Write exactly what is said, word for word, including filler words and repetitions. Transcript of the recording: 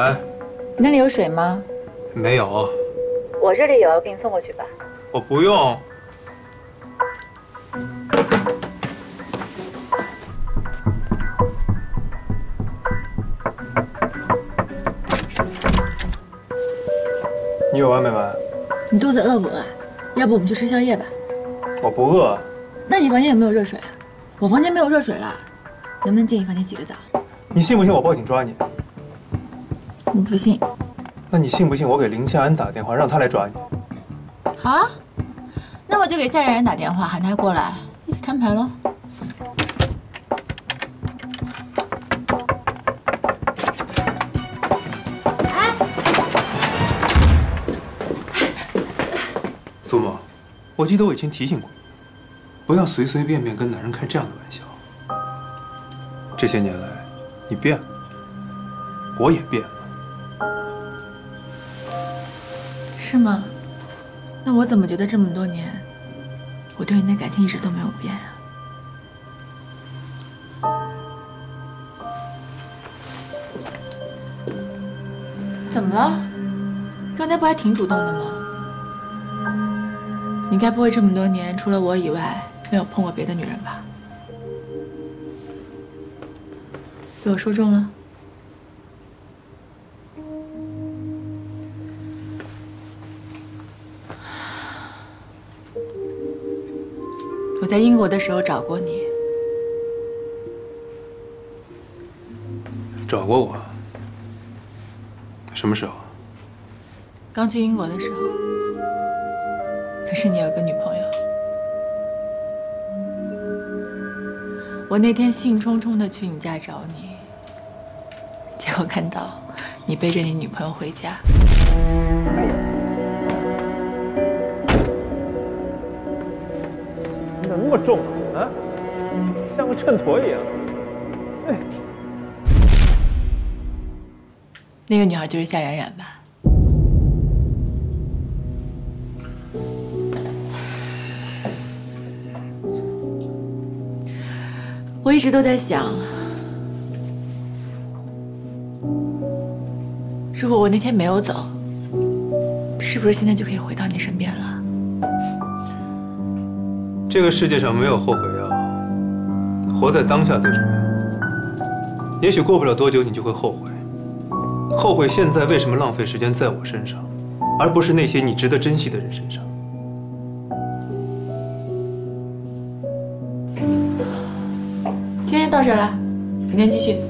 喂，你那里有水吗？没有。我这里有，给你送过去吧。我不用。你有完没完？你肚子饿不饿？要不我们去吃宵夜吧？我不饿。那你房间有没有热水啊？我房间没有热水了，能不能借你房间洗个澡？你信不信我报警抓你？你不信？那你信不信我给林夏安打电话，让他来抓你？好啊，那我就给夏冉冉打电话，喊他过来一起摊牌喽。苏某，我记得我以前提醒过你，不要随随便便跟男人开这样的玩笑。这些年来，你变了，我也变了，是吗？那我怎么觉得这么多年，我对你的感情一直都没有变啊？怎么了？刚才不还挺主动的吗？ 你该不会这么多年除了我以外没有碰过别的女人吧？被我说中了。我在英国的时候找过你，找过我？什么时候？刚去英国的时候。 可是你有个女朋友，我那天兴冲冲的去你家找你，结果看到你背着你女朋友回家，你怎么那么重啊？啊，像个秤砣一样。哎，那个女孩就是夏冉冉吧？ 我一直都在想，如果我那天没有走，是不是现在就可以回到你身边了？这个世界上没有后悔药，活在当下最重要。也许过不了多久你就会后悔，后悔现在为什么浪费时间在我身上，而不是那些你值得珍惜的人身上。 到这了，明天继续。